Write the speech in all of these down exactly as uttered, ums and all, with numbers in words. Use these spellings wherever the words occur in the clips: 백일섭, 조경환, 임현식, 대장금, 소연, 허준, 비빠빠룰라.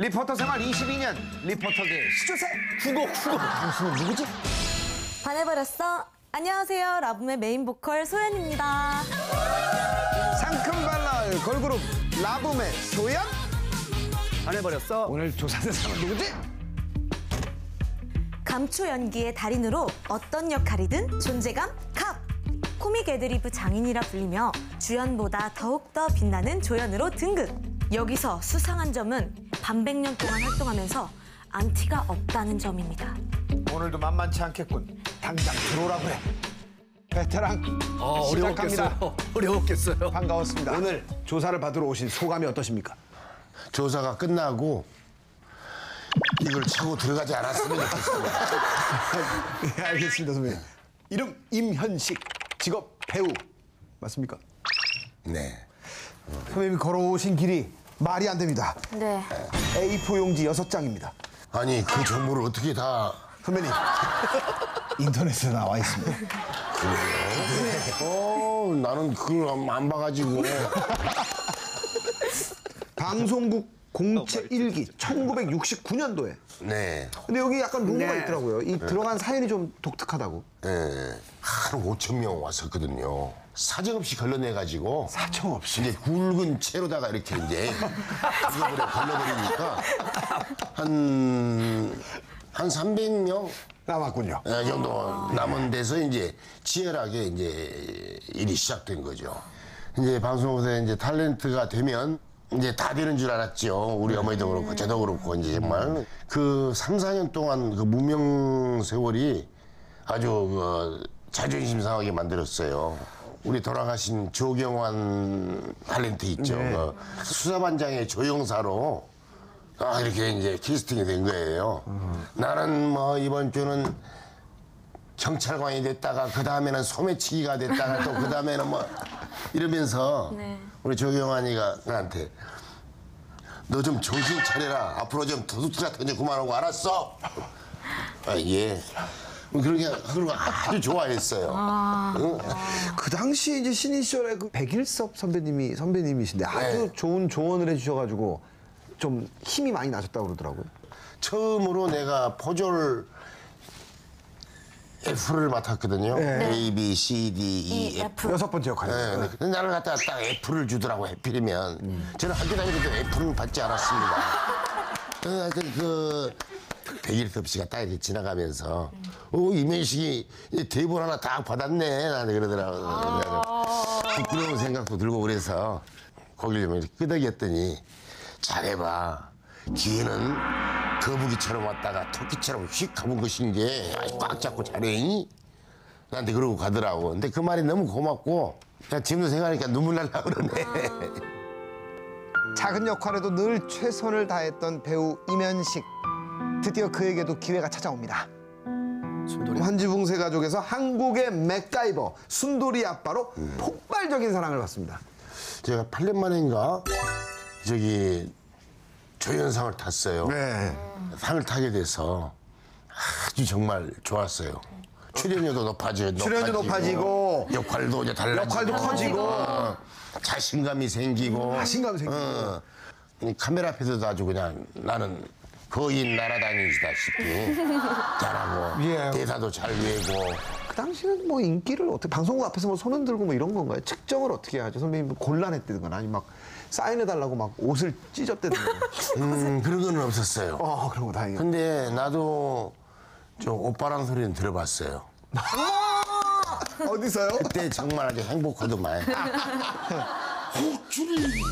리포터 생활 이십이 년 리포터계 시조새 후곡 후곡 무슨 누구지? 반해버렸어. 안녕하세요. 라붐의 메인 보컬 소연입니다. 상큼발랄 걸그룹 라붐의 소연? 반해버렸어. 오늘 조사하는 사람 누구지? 감초 연기의 달인으로 어떤 역할이든 존재감 갑! 코믹 애드리브 장인이라 불리며 주연보다 더욱더 빛나는 조연으로 등극! 여기서 수상한 점은 반백년 동안 활동하면서 안티가 없다는 점입니다. 오늘도 만만치 않겠군. 당장 들어오라고 해. 베테랑 어, 시작합니다. 어려웠겠어요. 어려웠겠어요. 반가웠습니다. 오늘 조사를 받으러 오신 소감이 어떠십니까? 조사가 끝나고 이걸 치고 들어가지 않았으면 좋겠습니다. 네, 알겠습니다, 선배님. 이름 임현식, 직업 배우. 맞습니까? 네. 선배님이 걸어오신 길이 말이 안 됩니다. 네. 에이포 용지 여섯 장입니다. 아니, 그 정보를 어떻게 다... 선배님, 인터넷에 나와 있습니다. 그래요? 네. 어, 나는 그걸 안 봐가지고. 방송국 공채 일기 천구백육십구 년도에. 네. 근데 여기 약간 룸가 네. 있더라고요. 이 들어간 네. 사연이 좀 독특하다고. 네. 한 오천 명 왔었거든요. 사정없이 걸러내가지고. 사정없이. 이제 굵은 채로다가 이렇게 이제 이거를 걸러버리니까 한 한 삼백 명 남았군요. 네, 정도 남은 데서 이제 치열하게 이제 일이 시작된 거죠. 이제 방송국에서 이제 탤런트가 되면. 이제 다 되는 줄 알았죠. 우리 어머니도 그렇고 저도 그렇고 이제 정말 그 삼, 사 년 동안 그 무명 세월이 아주 그 자존심 상하게 만들었어요. 우리 돌아가신 조경환 탤런트 있죠. 네. 그 수사반장의 조영사로 아 이렇게 이제 캐스팅이 된 거예요. 음. 나는 뭐 이번 주는 경찰관이 됐다가 그 다음에는 소매치기가 됐다가 또 그 다음에는 뭐 이러면서. 네. 우리 조경환이가 나한테 너 좀 정신 차려라. 앞으로 좀 도둑질 같은 거 그만하고 알았어? 아, 예. 그러게 그러고 아주 좋아했어요. 아, 응? 그 당시 이제 신인 시절에 그 백일섭 선배님이 선배님이신데 아주 네. 좋은 조언을 해주셔가지고 좀 힘이 많이 나셨다고 그러더라고요. 처음으로 내가 포졸 F를 맡았거든요. 네. A, B, C, D, E, E F. 여섯 번째 역할이었어요. 네. 네. 나를 갖다가 딱 F를 주더라고, 해필이면. 음. 저는 학교 다니면서 F를 받지 않았습니다. 네, 그 백일섭 씨가 딱 이렇게 지나가면서 음. 오, 임현식이 대본 하나 딱 받았네. 나한테 그러더라고요. 아 부끄러운 생각도 들고 그래서 거기를 좀 끄덕였더니 잘해봐. 기회는 거북이처럼 왔다가 토끼처럼 휙 가본 것인 게 꽉 잡고 잘해. 나한테 그러고 가더라고. 근데 그 말이 너무 고맙고 그냥 지금도 생각하니까 눈물 날라 그러네. 아... 작은 역할에도 늘 최선을 다했던 배우 임현식. 드디어 그에게도 기회가 찾아옵니다. 순돌이. 환지붕세 가족에서 한국의 맥다이버 순돌이 아빠로 음. 폭발적인 사랑을 받습니다. 제가 팔 년 만인가 저기 조연상을 탔어요. 네. 상을 타게 돼서 아주 정말 좋았어요. 출연료도 높아지고, 출연료 높아지고, 역할도 이제 달라지고, 역할도 커지고, 어, 자신감이 생기고, 자신감 생기고, 어, 카메라 앞에서도 아주 그냥 나는 거인 날아다니시다시피 잘하고 예. 대사도 잘 외우고. 그 당시는 뭐 인기를 어떻게 방송국 앞에서 뭐 손흔 들고 뭐 이런 건가요? 측정을 어떻게 하죠? 선배님 곤란했다든가 아니 막. 사인해달라고 막 옷을 찢었대는 음, 그런 건 없었어요. 어, 그런 거 다행이야. 근데 나도 저 오빠랑 소리는 들어봤어요. 어디서요? 그때 정말 아주 행복하더만. 호출이.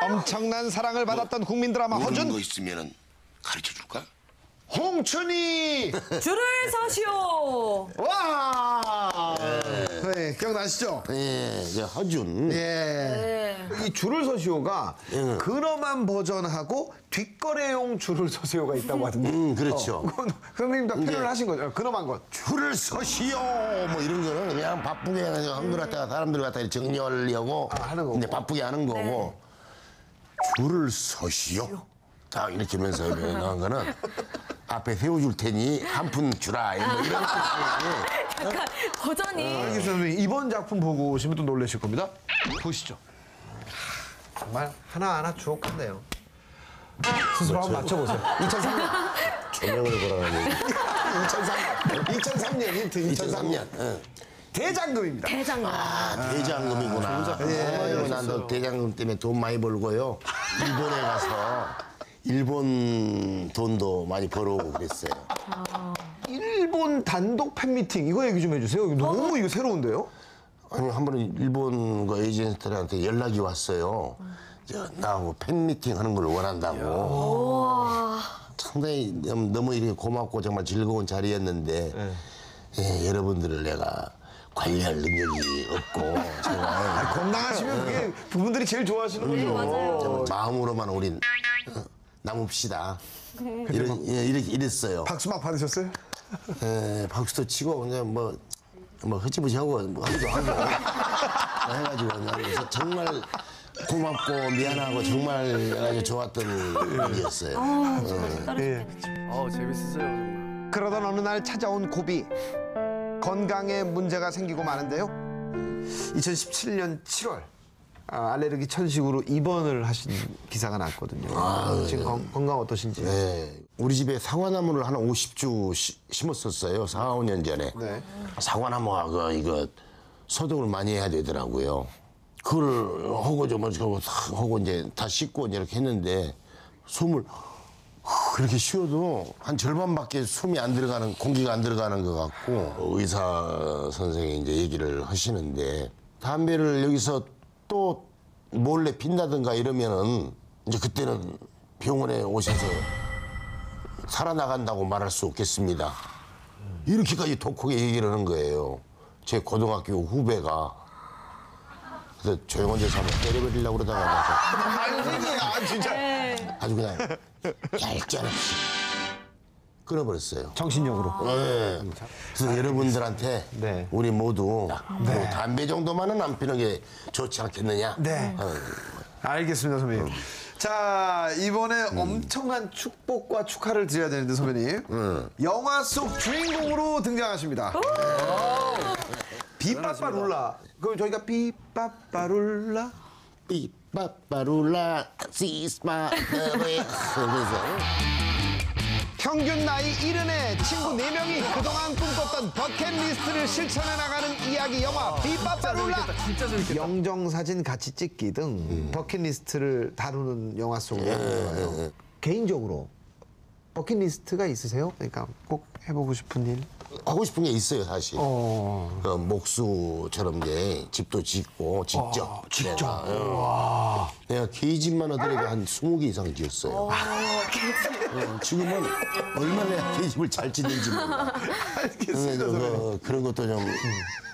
엄청난 사랑을 받았던 국민 드라마 허준. 모르는 거 있으면 가르쳐줄까? 홍춘이! 줄을 서시오! 와! 네. 네, 기억나시죠? 예, 네, 허준. 예. 네. 이 줄을 서시오가 네. 근엄한 버전하고 뒷거래용 줄을 서시오가 있다고 하던데. 음, 그렇죠. 어, 선생님도 표현을 하신 거죠. 근엄한 것. 줄을 서시오! 뭐 이런 거는 그냥 바쁘게 해가지고 한 걸 갖다가 사람들 갖다가 정리하려고. 아, 하는 거고. 근데 바쁘게 하는 거고. 네. 줄을 서시오? 딱 이렇게 하면서 한 거는. 앞에 세워줄 테니 한 푼 주라. 뭐 이런 약간 버전이. 알겠습니다. 선생님, 이번 작품 보고 오시면 또 놀라실 겁니다. 보시죠. 정말 하나하나 주옥 같네요. 스스로 한번 맞춰보세요. 이천삼 년. 조명을 보라는 얘기. 이천삼 년. 이천삼 년 힌트. 이천삼 년. 응. 대장금입니다. 대장금. 아, 대장금이구나. 아, 예, 난 너 대장금 때문에 돈 많이 벌고요. 일본에 가서 일본 돈도 많이 벌어오고 그랬어요. 아. 일본 단독 팬미팅 이거 얘기 좀 해주세요. 이거 너무 어? 이거 새로운데요? 아니, 한 번은 일본 그 에이전트한테 연락이 왔어요. 나하고 팬미팅 하는 걸 원한다고. 상당히 너무 이렇게 고맙고 정말 즐거운 자리였는데, 네. 예, 여러분들을 내가 관리할 능력이 없고. 제가 아니, 건강하시면 그게 부분들이 제일 좋아하시는 음, 거죠. 맞아요. 마음으로만 우린 남읍시다. 이런, 예, 이랬어요. 박수 막 받으셨어요? 예, 박수도 치고 그냥 뭐. 뭐 흐지부지 하고 뭐 하기도 하고 해가지고 그냥 정말 고맙고 미안하고 정말 좋았던 일이었어요. 아, 어. 네. 어, 재밌었어요. 정말. 그러던 어느 날 찾아온 고비. 건강에 문제가 생기고 마는데요. 이천십칠 년 칠월 아, 알레르기 천식으로 입원을 하신 기사가 났거든요. 아, 지금 네. 건, 건강 어떠신지? 네. 우리 집에 사과나무를 한 오십 주 시, 심었었어요. 사오 년 전에. 네. 사과나무가 그, 이거 소독을 많이 해야 되더라고요. 그걸 하고 좀 하고 이제 다 씻고 이제 이렇게 했는데 숨을 그렇게 쉬어도 한 절반밖에 숨이 안 들어가는 공기가 안 들어가는 것 같고 의사 선생님이 이제 얘기를 하시는데 담배를 여기서 또 몰래 핀다든가 이러면은 이제 그때는 병원에 오셔서 살아나간다고 말할 수 없겠습니다. 이렇게까지 독하게 얘기를 하는 거예요. 제 고등학교 후배가 그래서 조용한 데서 한번 때려버리려고 그러다가 아니 선생님 진짜 아주 그냥 얄짤없이 끊어버렸어요. 정신력으로. 네. 그래서 아, 여러분들한테 네. 우리 모두 네. 뭐 담배 정도만은 안 피는 게 좋지 않겠느냐. 네. 어. 알겠습니다, 선배님. 음. 자, 이번에 음. 엄청난 축복과 축하를 드려야 되는데, 선배님. 음. 영화 속 주인공으로 등장하십니다. 비빠빠룰라. 그럼 저희가 비빠빠룰라. 비빠빠룰라. 시스마. 평균 나이 일흔에 친구 네 명이 그동안 꿈꿨던 버킷리스트를 실천해 나가는 이야기 영화 비빠빠룰라. 영정사진 같이 찍기 등 음. 버킷리스트를 다루는 영화 속으로 예, 예. 개인적으로 버킷리스트가 있으세요? 그러니까 꼭 해보고 싶은 일? 하고 싶은 게 있어요 사실. 어. 그 목수처럼 이제 집도 짓고 직접. 어, 직접. 내가, 내가 계집만 하더라도 한 스무 개 이상 지었어요. 어, 어, 지금은 얼마나 계집을 잘 짓는지 몰라. 알겠습니다. 그, 그런 것도 좀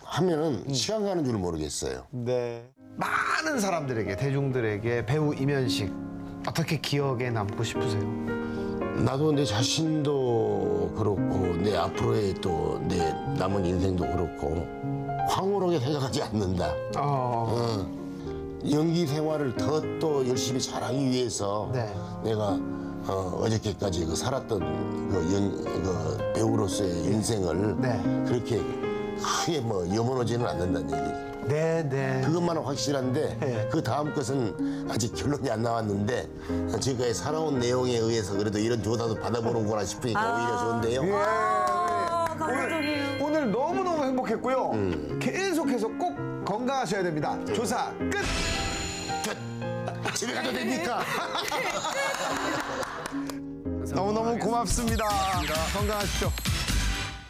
하면은 시간 가는 줄 모르겠어요. 네. 많은 사람들에게 대중들에게 배우 임현식 어떻게 기억에 남고 싶으세요? 나도 내 자신도 그렇고 내 앞으로의 또 내 남은 인생도 그렇고 황홀하게 생각하지 않는다. 어. 어, 연기 생활을 더 또 열심히 잘하기 위해서 네. 내가 어, 어저께까지 그 살았던 그, 연, 그 배우로서의 인생을 네. 그렇게 크게 뭐 염원하지는 않는다는 얘기죠. 네, 네. 그것만은 확실한데 네. 그 다음 것은 아직 결론이 안 나왔는데 지금까지 살아온 내용에 의해서 그래도 이런 조사도 받아보는구나 싶으니까 아 오히려 좋은데요. 예. 아 오늘, 오늘 너무너무 행복했고요. 음. 계속해서 꼭 건강하셔야 됩니다. 조사 끝! 끝! 집에 가도 됩니까? 너무너무 고맙습니다. 감사합니다. 건강하십시오.